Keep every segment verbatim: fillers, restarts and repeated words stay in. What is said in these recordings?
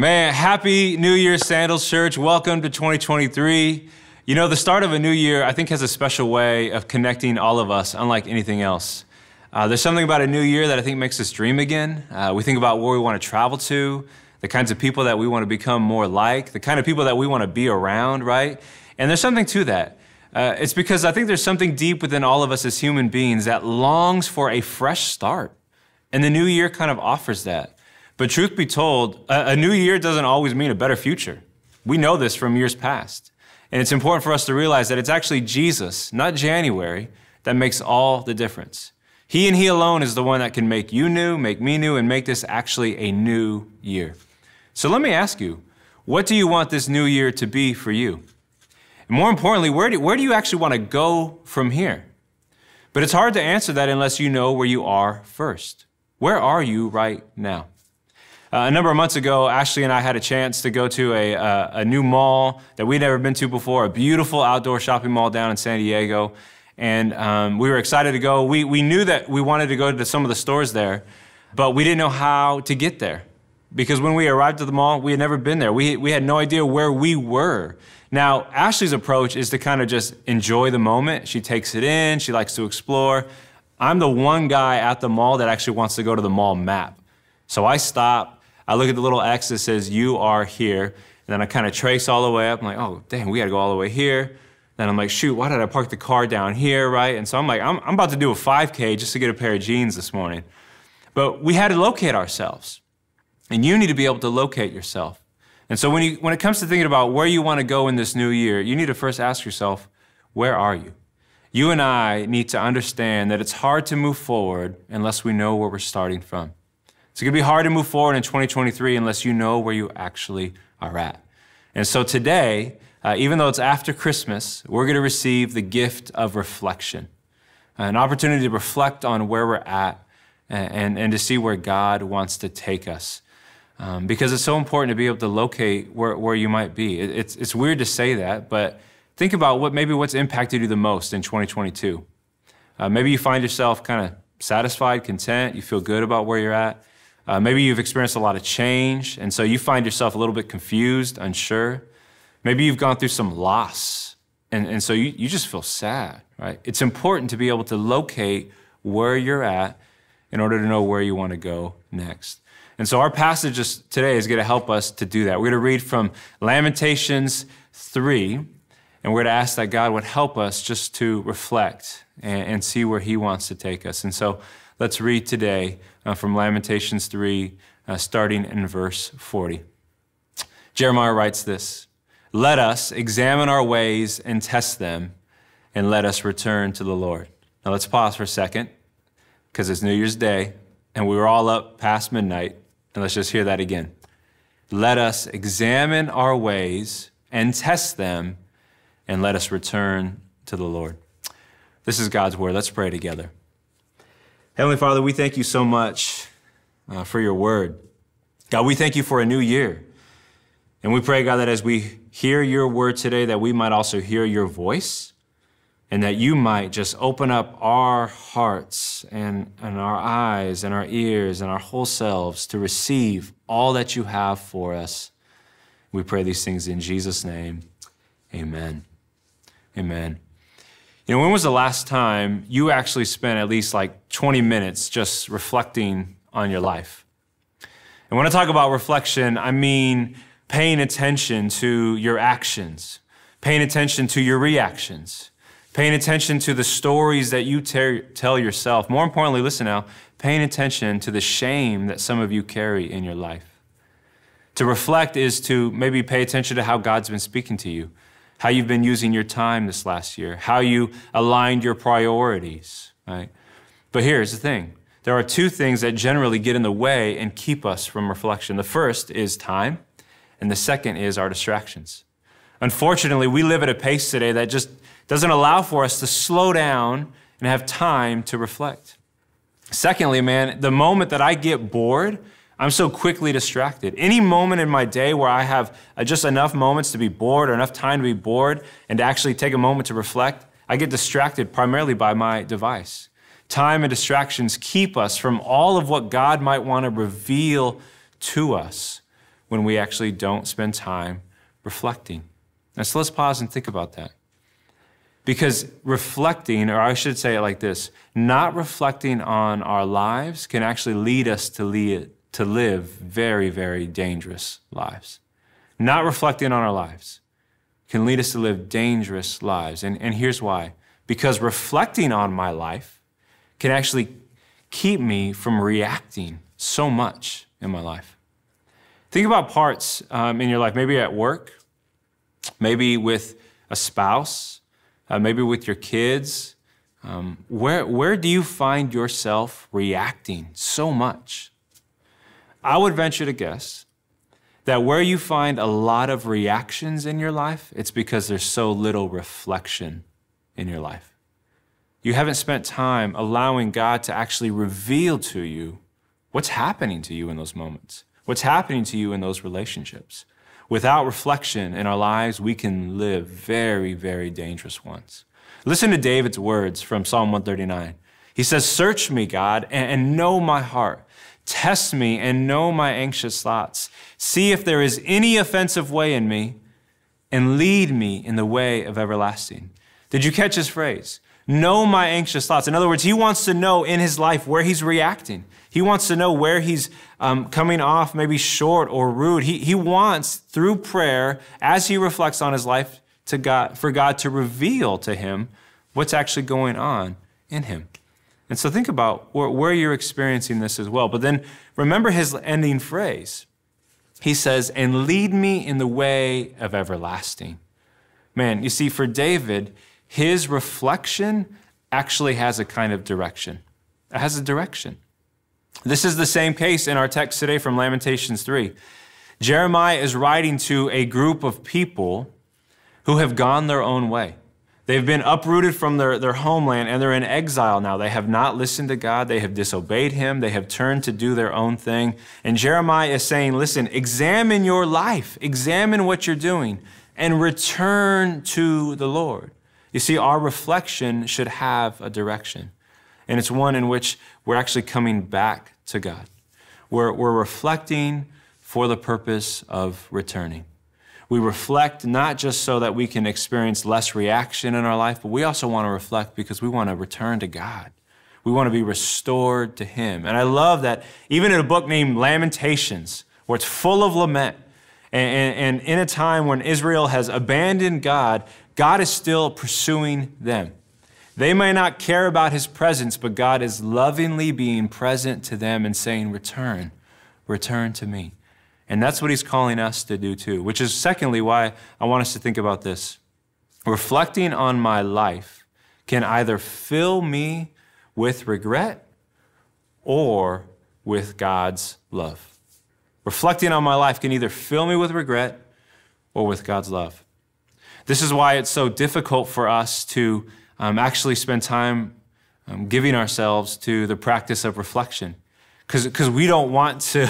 Man, happy New Year, Sandals Church. Welcome to twenty twenty-three. You know, the start of a new year, I think, has a special way of connecting all of us, unlike anything else. Uh, there's something about a new year that I think makes us dream again. Uh, we think about where we want to travel to, the kinds of people that we want to become more like, the kind of people that we want to be around, right? And there's something to that. Uh, it's because I think there's something deep within all of us as human beings that longs for a fresh start. And the new year kind of offers that. But truth be told, a new year doesn't always mean a better future. We know this from years past. And it's important for us to realize that it's actually Jesus, not January, that makes all the difference. He and He alone is the one that can make you new, make me new, and make this actually a new year. So let me ask you, what do you want this new year to be for you? And more importantly, where do, where do you actually want to go from here? But it's hard to answer that unless you know where you are first. Where are you right now? Uh, a number of months ago, Ashley and I had a chance to go to a, uh, a new mall that we'd never been to before, a beautiful outdoor shopping mall down in San Diego. And um, we were excited to go. We, we knew that we wanted to go to some of the stores there, but we didn't know how to get there. Because when we arrived at the mall, we had never been there. We, we had no idea where we were. Now, Ashley's approach is to kind of just enjoy the moment. She takes it in. She likes to explore. I'm the one guy at the mall that actually wants to go to the mall map. So I stop. I look at the little X that says, you are here. And then I kind of trace all the way up. I'm like, oh, dang, we got to go all the way here. Then I'm like, shoot, why did I park the car down here, right? And so I'm like, I'm, I'm about to do a five K just to get a pair of jeans this morning. But we had to locate ourselves. And you need to be able to locate yourself. And so when, you, when it comes to thinking about where you want to go in this new year, you need to first ask yourself, where are you? You and I need to understand that it's hard to move forward unless we know where we're starting from. It's going to be hard to move forward in twenty twenty-three unless you know where you actually are at. And so today, uh, even though it's after Christmas, we're going to receive the gift of reflection, an opportunity to reflect on where we're at and, and, and to see where God wants to take us. Um, because it's so important to be able to locate where, where you might be. It, it's, it's weird to say that, but think about what maybe what's impacted you the most in twenty twenty-two. Uh, maybe you find yourself kind of satisfied, content, you feel good about where you're at. Uh, maybe you've experienced a lot of change, and so you find yourself a little bit confused, unsure. Maybe you've gone through some loss, and, and so you, you just feel sad, right? It's important to be able to locate where you're at in order to know where you want to go next. And so our passage today is going to help us to do that. We're going to read from Lamentations three, and we're going to ask that God would help us just to reflect and, and see where He wants to take us. And so let's read today uh, from Lamentations three, uh, starting in verse forty. Jeremiah writes this, "Let us examine our ways and test them, and let us return to the Lord." Now let's pause for a second, because it's New Year's Day, and we were all up past midnight, and let's just hear that again. Let us examine our ways and test them, and let us return to the Lord. This is God's word. Let's pray together. Heavenly Father, we thank you so much uh, for your word. God, we thank you for a new year. And we pray, God, that as we hear your word today, that we might also hear your voice and that you might just open up our hearts and, and our eyes and our ears and our whole selves to receive all that you have for us. We pray these things in Jesus' name. Amen. Amen. You know, when was the last time you actually spent at least like twenty minutes just reflecting on your life? And when I talk about reflection, I mean paying attention to your actions, paying attention to your reactions, paying attention to the stories that you tell yourself. More importantly, listen now, paying attention to the shame that some of you carry in your life. To reflect is to maybe pay attention to how God's been speaking to you, how you've been using your time this last year, how you aligned your priorities, right? But here's the thing. There are two things that generally get in the way and keep us from reflection. The first is time, and the second is our distractions. Unfortunately, we live at a pace today that just doesn't allow for us to slow down and have time to reflect. Secondly, man, the moment that I get bored, I'm so quickly distracted. Any moment in my day where I have just enough moments to be bored or enough time to be bored and to actually take a moment to reflect, I get distracted primarily by my device. Time and distractions keep us from all of what God might want to reveal to us. when we actually don't spend time reflecting. Now, so let's pause and think about that. Because reflecting, or I should say it like this, not reflecting on our lives can actually lead us to, lead, to live very, very dangerous lives. Not reflecting on our lives can lead us to live dangerous lives. And, and here's why. Because reflecting on my life can actually keep me from reacting so much in my life. Think about parts um, in your life, maybe at work, maybe with a spouse, uh, maybe with your kids. Um, where, where do you find yourself reacting so much? I would venture to guess that where you find a lot of reactions in your life, it's because there's so little reflection in your life. You haven't spent time allowing God to actually reveal to you what's happening to you in those moments, what's happening to you in those relationships. Without reflection in our lives, we can live very, very dangerous ones. Listen to David's words from Psalm one thirty-nine. He says, "Search me, God, and know my heart. Test me and know my anxious thoughts. See if there is any offensive way in me, and lead me in the way of everlasting." Did you catch his phrase? Know my anxious thoughts. In other words, he wants to know in his life where he's reacting. He wants to know where he's um, coming off maybe short or rude. He, he wants, through prayer, as he reflects on his life, to God, for God to reveal to him what's actually going on in him. And so think about where, where you're experiencing this as well. But then remember his ending phrase. He says, "And lead me in the way of everlasting." Man, you see, for David, his reflection actually has a kind of direction. It has a direction. This is the same case in our text today from Lamentations three. Jeremiah is writing to a group of people who have gone their own way. They've been uprooted from their, their homeland, and they're in exile now. They have not listened to God. They have disobeyed him. They have turned to do their own thing. And Jeremiah is saying, listen, examine your life. Examine what you're doing and return to the Lord. You see, our reflection should have a direction. And it's one in which we're actually coming back to God. We're, we're reflecting for the purpose of returning. We reflect not just so that we can experience less reaction in our life, but we also want to reflect because we want to return to God. We want to be restored to him. And I love that even in a book named Lamentations, where it's full of lament, and, and, and in a time when Israel has abandoned God, God is still pursuing them. They may not care about his presence, but God is lovingly being present to them and saying, return, return to me. And that's what he's calling us to do too, which is secondly why I want us to think about this. Reflecting on my life can either fill me with regret or with God's love. Reflecting on my life can either fill me with regret or with God's love. This is why it's so difficult for us to Um, actually spend time um, giving ourselves to the practice of reflection. Because we don't want to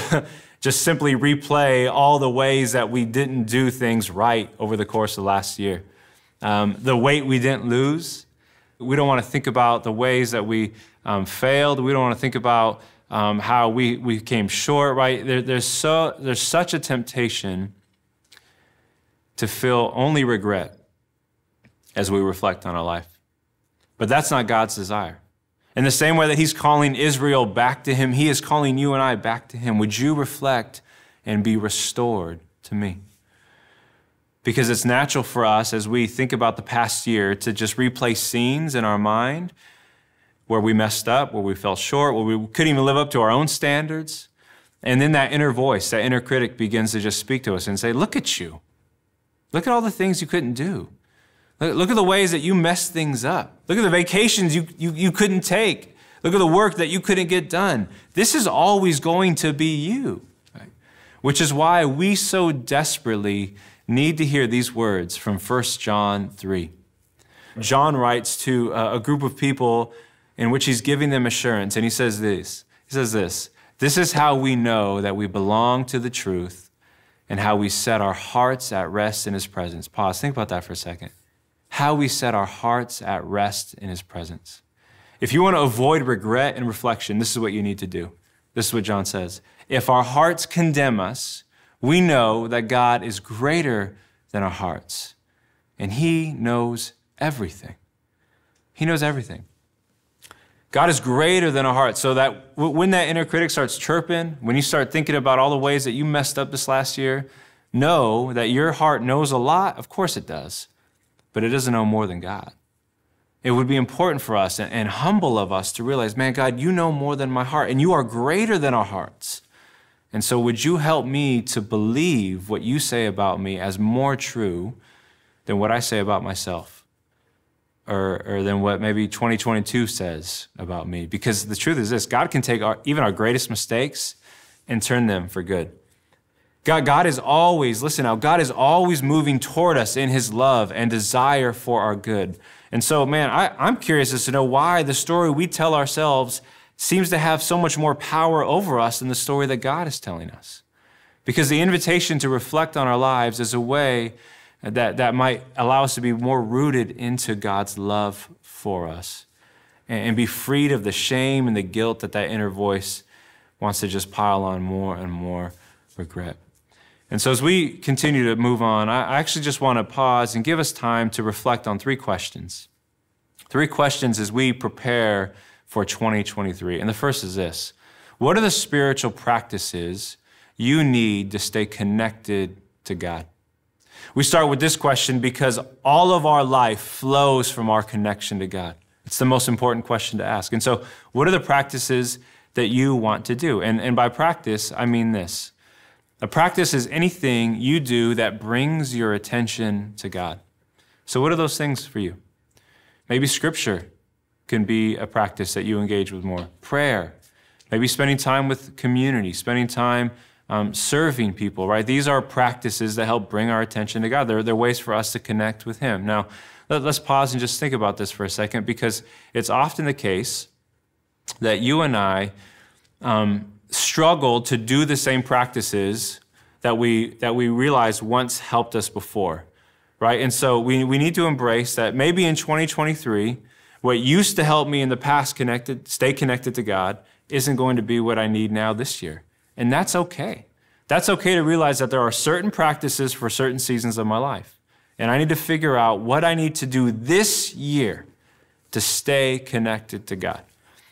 just simply replay all the ways that we didn't do things right over the course of last year. Um, the weight we didn't lose. We don't want to think about the ways that we um, failed. We don't want to think about um, how we, we came short, right? There, there's, so, there's such a temptation to feel only regret as we reflect on our life. But that's not God's desire. In the same way that he's calling Israel back to him, he is calling you and I back to him. Would you reflect and be restored to me? Because it's natural for us as we think about the past year to just replay scenes in our mind where we messed up, where we fell short, where we couldn't even live up to our own standards. And then that inner voice, that inner critic begins to just speak to us and say, look at you. Look at all the things you couldn't do. Look at the ways that you messed things up. Look at the vacations you, you, you couldn't take. Look at the work that you couldn't get done. This is always going to be you, right? Which is why we so desperately need to hear these words from First John three. John writes to a group of people in which he's giving them assurance, and he says this. He says this, "This is how we know that we belong to the truth and how we set our hearts at rest in his presence." Pause, think about that for a second. How we set our hearts at rest in his presence. If you want to avoid regret and reflection, this is what you need to do. This is what John says. If our hearts condemn us, we know that God is greater than our hearts, and He knows everything. He knows everything. God is greater than our hearts, so that when that inner critic starts chirping, when you start thinking about all the ways that you messed up this last year, know that your heart knows a lot. Of course it does, but it doesn't know more than God. It would be important for us and humble of us to realize, man, God, you know more than my heart, and you are greater than our hearts. And so would you help me to believe what you say about me as more true than what I say about myself, or, or than what maybe twenty twenty-two says about me? Because the truth is this, God can take our, even our greatest mistakes and turn them for good. God, God is always, listen now, God is always moving toward us in His love and desire for our good. And so, man, I, I'm curious as to know why the story we tell ourselves seems to have so much more power over us than the story that God is telling us. Because the invitation to reflect on our lives is a way that, that might allow us to be more rooted into God's love for us and, and be freed of the shame and the guilt that that inner voice wants to just pile on more and more regret. And so as we continue to move on, I actually just want to pause and give us time to reflect on three questions. Three questions as we prepare for twenty twenty-three. And the first is this: what are the spiritual practices you need to stay connected to God? We start with this question because all of our life flows from our connection to God. It's the most important question to ask. And so what are the practices that you want to do? And, and by practice, I mean this. A practice is anything you do that brings your attention to God. So what are those things for you? Maybe scripture can be a practice that you engage with more. Prayer, maybe spending time with community, spending time um, serving people, right? These are practices that help bring our attention to God. They're, they're ways for us to connect with Him. Now, let, let's pause and just think about this for a second, because it's often the case that you and I um, struggle to do the same practices that we, that we realized once helped us before, right? And so we, we need to embrace that maybe in twenty twenty-three, what used to help me in the past connected, stay connected to God isn't going to be what I need now this year. And that's okay. That's okay to realize that there are certain practices for certain seasons of my life. And I need to figure out what I need to do this year to stay connected to God.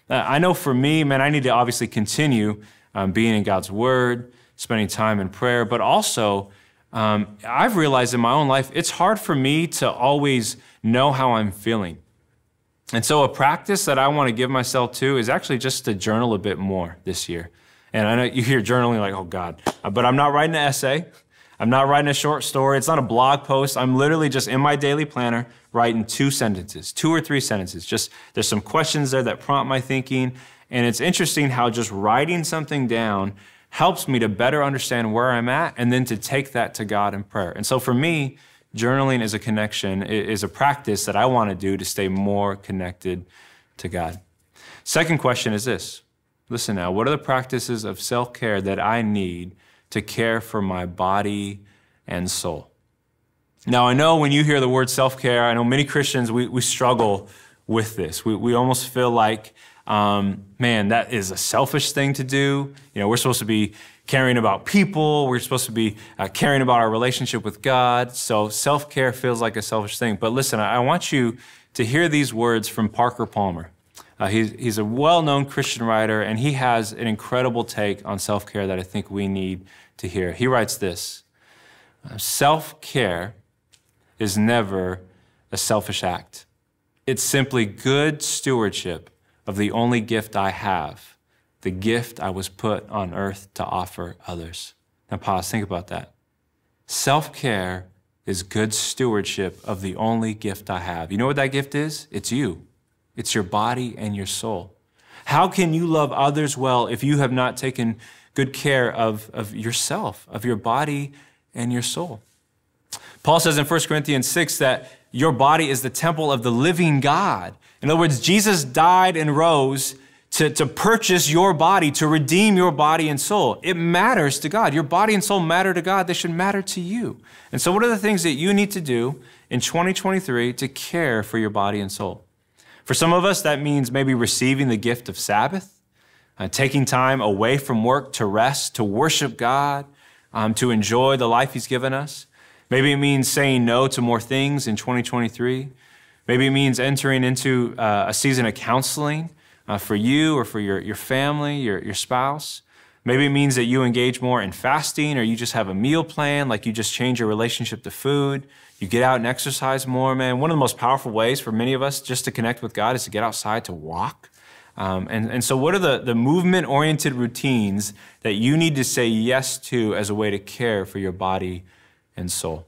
I know for me, man, I need to obviously continue um, being in God's Word, spending time in prayer, but also um, I've realized in my own life, it's hard for me to always know how I'm feeling. And so a practice that I want to give myself to is actually just to journal a bit more this year. And I know you hear journaling like, oh God, but I'm not writing an essay. I'm not writing a short story. It's not a blog post. I'm literally just in my daily planner writing two sentences, two or three sentences. Just there's some questions there that prompt my thinking. And it's interesting how just writing something down helps me to better understand where I'm at and then to take that to God in prayer. And so for me, journaling is a connection, is a practice that I want to do to stay more connected to God. Second question is this. Listen now, what are the practices of self-care that I need to care for my body and soul? Now, I know when you hear the word self-care, I know many Christians, we, we struggle with this. We, we almost feel like, um, man, that is a selfish thing to do. You know, we're supposed to be caring about people. We're supposed to be uh, caring about our relationship with God. So self-care feels like a selfish thing. But listen, I, I want you to hear these words from Parker Palmer. Uh, he's, he's a well-known Christian writer, and he has an incredible take on self-care that I think we need to hear. He writes this: self-care is never a selfish act. It's simply good stewardship of the only gift I have, the gift I was put on earth to offer others. Now pause, think about that. Self-care is good stewardship of the only gift I have. You know what that gift is? It's you. It's your body and your soul. How can you love others well if you have not taken good care of, of yourself, of your body and your soul? Paul says in First Corinthians six that your body is the temple of the living God. In other words, Jesus died and rose to, to purchase your body, to redeem your body and soul. It matters to God. Your body and soul matter to God. They should matter to you. And so what are the things that you need to do in twenty twenty-three to care for your body and soul? For some of us, that means maybe receiving the gift of Sabbath, uh, taking time away from work to rest, to worship God, um, to enjoy the life he's given us. Maybe it means saying no to more things in twenty twenty-three. Maybe it means entering into uh, a season of counseling uh, for you or for your, your family, your, your spouse. Maybe it means that you engage more in fasting, or you just have a meal plan, like you just change your relationship to food. You get out and exercise more, man. One of the most powerful ways for many of us just to connect with God is to get outside to walk. Um, and, and so what are the, the movement-oriented routines that you need to say yes to as a way to care for your body and soul?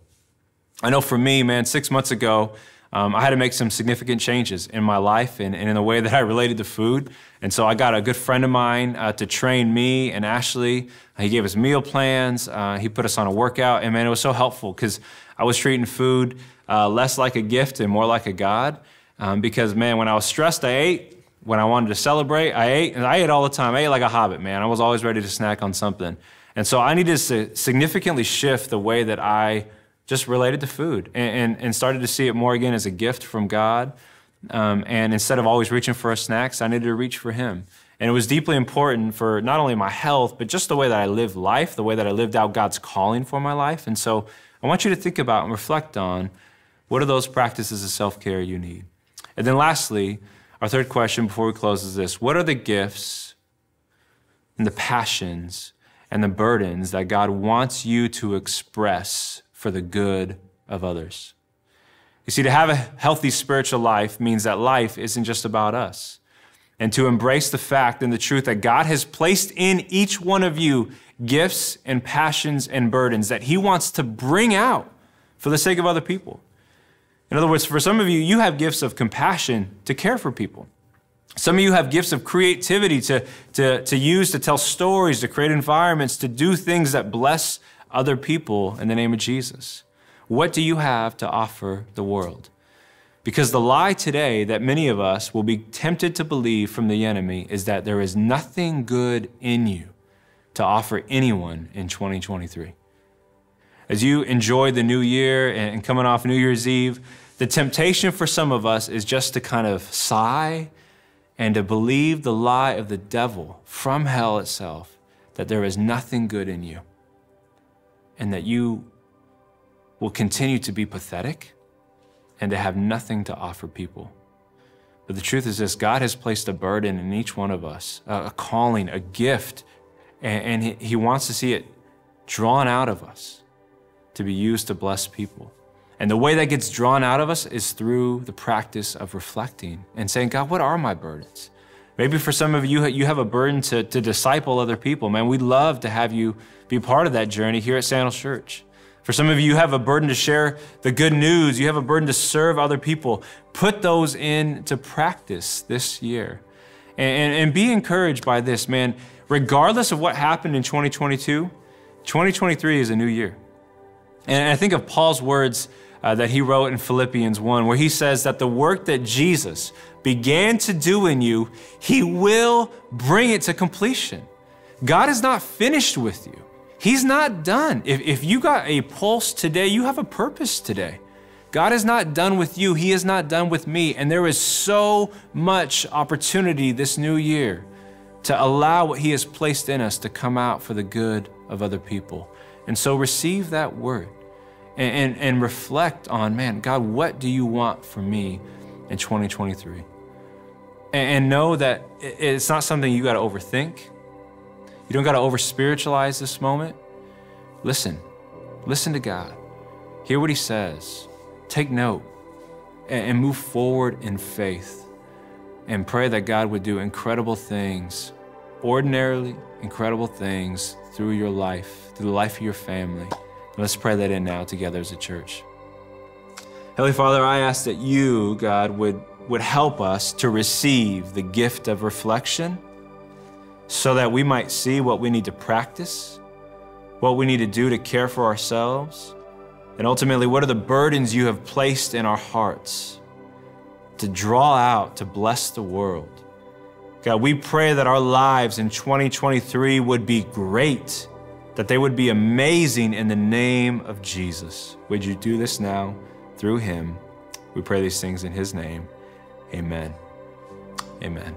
I know for me, man, six months ago, um, I had to make some significant changes in my life and, and in the way that I related to food. And so I got a good friend of mine uh, to train me and Ashley. He gave us meal plans. Uh, he put us on a workout. And man, it was so helpful because I was treating food uh, less like a gift and more like a God. Um, because man, when I was stressed, I ate. When I wanted to celebrate, I ate, and I ate all the time. I ate like a hobbit, man. I was always ready to snack on something. And so I needed to significantly shift the way that I just related to food and, and, and started to see it more again as a gift from God. Um, and instead of always reaching for snacks, I needed to reach for him. And it was deeply important for not only my health, but just the way that I lived life, the way that I lived out God's calling for my life. And so I want you to think about and reflect on, what are those practices of self-care you need? And then lastly, our third question before we close is this: what are the gifts and the passions and the burdens that God wants you to express for the good of others? You see, to have a healthy spiritual life means that life isn't just about us, and to embrace the fact and the truth that God has placed in each one of you gifts and passions and burdens that he wants to bring out for the sake of other people. In other words, for some of you, you have gifts of compassion to care for people. Some of you have gifts of creativity to, to, to use to tell stories, to create environments, to do things that bless other people in the name of Jesus. What do you have to offer the world? Because the lie today that many of us will be tempted to believe from the enemy is that there is nothing good in you to offer anyone in twenty twenty-three. As you enjoy the new year and coming off New Year's Eve, the temptation for some of us is just to kind of sigh and to believe the lie of the devil from hell itself, that there is nothing good in you and that you will continue to be pathetic and to have nothing to offer people. But the truth is this: God has placed a burden in each one of us, a calling, a gift, and he wants to see it drawn out of us to be used to bless people. And the way that gets drawn out of us is through the practice of reflecting and saying, God, what are my burdens? Maybe for some of you, you have a burden to, to disciple other people. Man, we'd love to have you be part of that journey here at Sandals Church. For some of you, you have a burden to share the good news. You have a burden to serve other people. Put those into practice this year. And, and, and be encouraged by this, man. Regardless of what happened in twenty twenty-two, twenty twenty-three is a new year. And I think of Paul's words uh, that he wrote in Philippians one, where he says that the work that Jesus began to do in you, he will bring it to completion. God is not finished with you. He's not done. If, if you got a pulse today, you have a purpose today. God is not done with you. He is not done with me. And there is so much opportunity this new year to allow what he has placed in us to come out for the good of other people. And so receive that word and, and, and reflect on, man, God, what do you want from me in twenty twenty-three? And, and know that it's not something you gotta overthink. You don't gotta over-spiritualize this moment. Listen, listen to God. Hear what he says. Take note and, and move forward in faith and pray that God would do incredible things, ordinarily incredible things through your life, through the life of your family. And let's pray that in now together as a church. Heavenly Father, I ask that you, God, would, would help us to receive the gift of reflection so that we might see what we need to practice, what we need to do to care for ourselves, and ultimately, what are the burdens you have placed in our hearts to draw out, to bless the world. God, we pray that our lives in twenty twenty-three would be great, that they would be amazing in the name of Jesus. Would you do this now through him? We pray these things in his name. Amen. Amen.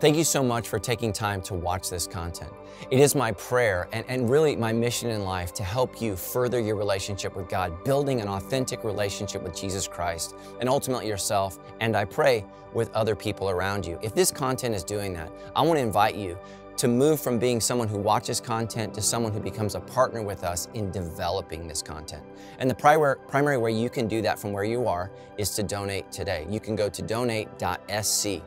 Thank you so much for taking time to watch this content. It is my prayer and, and really my mission in life to help you further your relationship with God, building an authentic relationship with Jesus Christ and ultimately yourself, and I pray with other people around you. If this content is doing that, I want to invite you to move from being someone who watches content to someone who becomes a partner with us in developing this content. And the primary, primary way you can do that from where you are is to donate today. You can go to donate dot S C.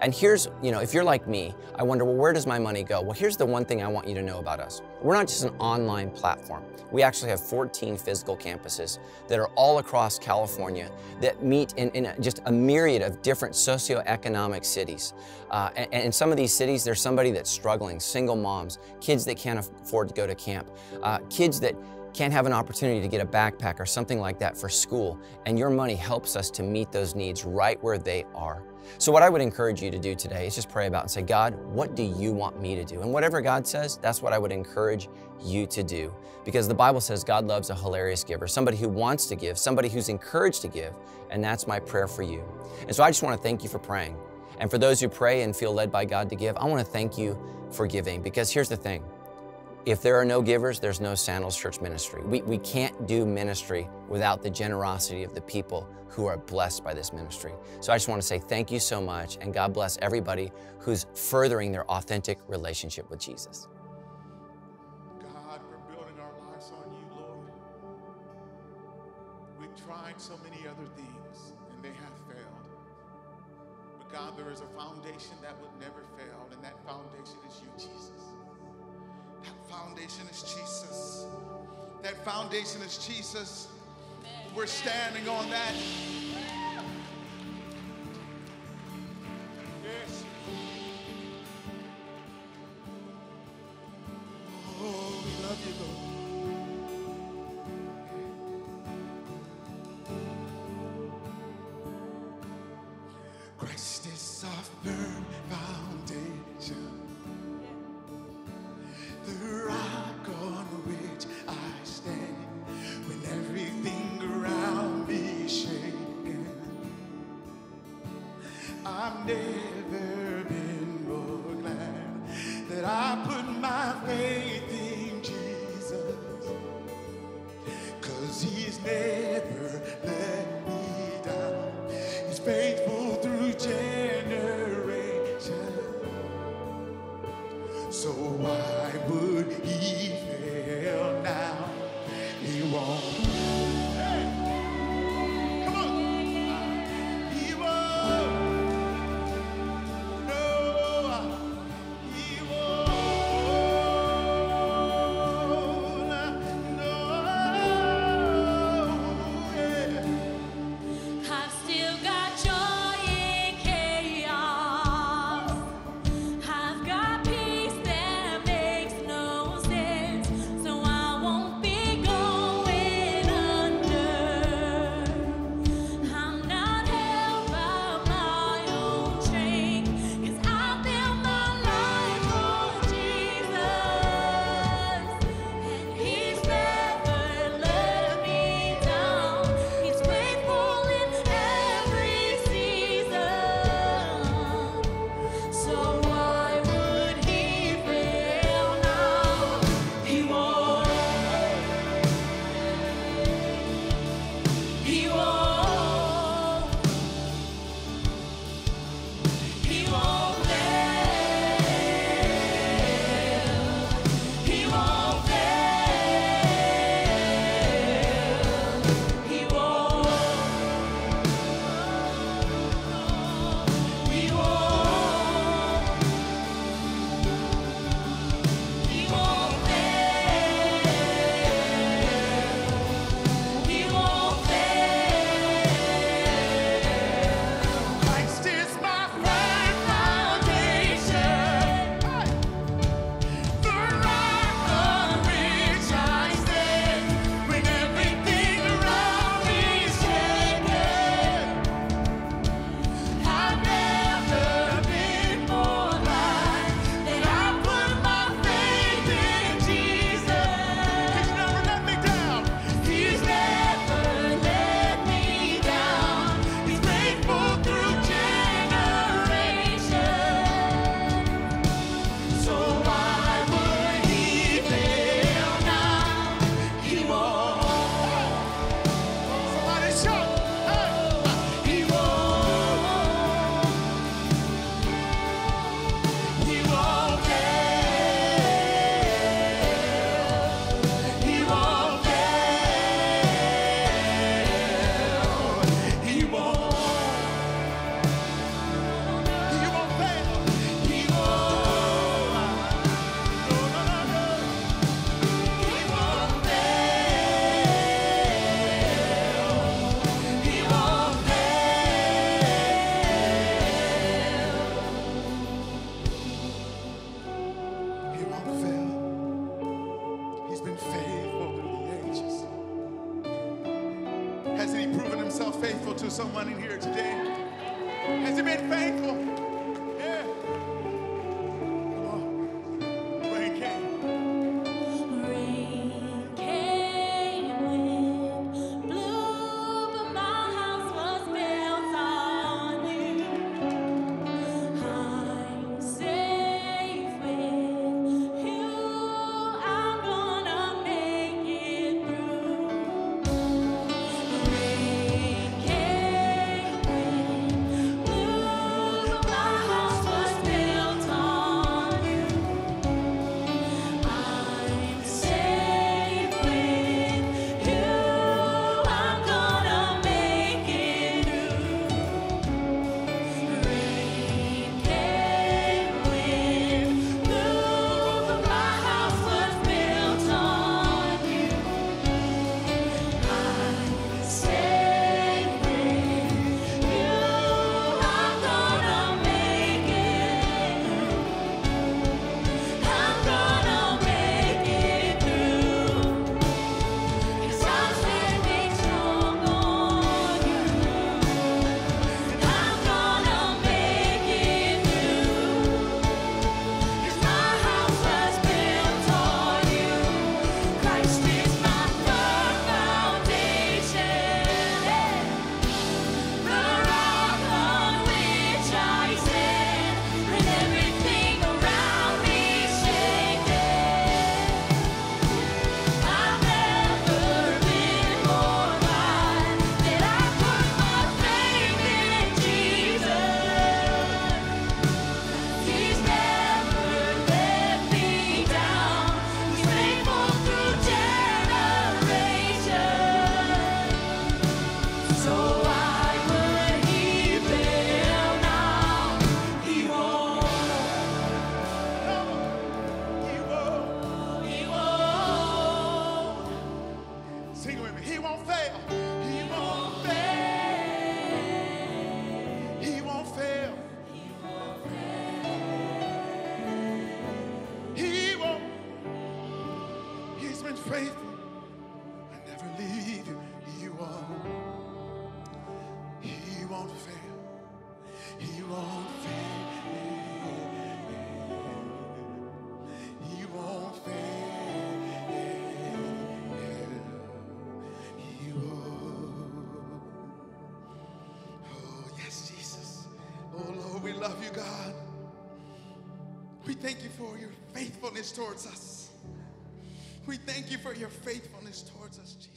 And here's, you know, if you're like me, I wonder, well, where does my money go? Well, here's the one thing I want you to know about us. We're not just an online platform. We actually have fourteen physical campuses that are all across California that meet in, in just a myriad of different socioeconomic cities. Uh, and in some of these cities, there's somebody that's struggling, single moms, kids that can't afford to go to camp, uh, kids that can't have an opportunity to get a backpack or something like that for school, and your money helps us to meet those needs right where they are. So what I would encourage you to do today is just pray about and say, God, what do you want me to do? And whatever God says, that's what I would encourage you to do, because the Bible says God loves a hilarious giver, somebody who wants to give, somebody who's encouraged to give, and that's my prayer for you. And so I just want to thank you for praying. And for those who pray and feel led by God to give, I want to thank you for giving, because here's the thing. If there are no givers, there's no Sandals Church ministry. We, we can't do ministry without the generosity of the people who are blessed by this ministry. So I just want to say thank you so much, and God bless everybody who's furthering their authentic relationship with Jesus. God, we're building our lives on you, Lord. We've tried so many other things, and they have failed. But God, there is a foundation that would never fail, and that foundation is you, Jesus. That foundation is Jesus. That foundation is Jesus. Amen. We're standing on that. Yes. Oh, we love you, Lord. Christ is our firm foundation. The rock on which I stand when everything around me is shaken. I've never been more glad that I put my faith in Jesus, 'cause he's never let me down. He's faithful through generations. So why would he fail now? He won't. Hey. Come on. He won't. No, he won't. No. Yeah. I've still got joy in chaos. I've got peace. Makes no sense. someone in here today? Has he been faithful? Yeah. Come on. Rain came. Rain came, wind blew, but my house was built on you. I'm safe with you. I'm gonna make it through. Rain came, wind blew, but my house was built on you. I'm safe with you. I'm gonna make it through. Rain came, wind blew, but my house was built on you. I'm safe with you. I'm gonna make it through. I'm gonna make it through. 'Cause I'm standing strong on you. I'm gonna make it through. 'Cause my house was built on you. Christ is my firm foundation, the rock on which I stand. When everything around me is shaking, I've never been more glad that I put my faith in Jesus. He's never let me down. He's faithful through generations. So why would he fail now? He won't. He won't. He won't. Sing it with me. He won't fail. He won't fail. He won't fail. He won't. He's been faithful. I never leave you. He won't. He won't fail. He won't fail. He won't fail. He won't. Oh, yes, Jesus. Oh, Lord, we love you, God. We thank you for your faithfulness towards us. We thank you for your faithfulness towards us, Jesus.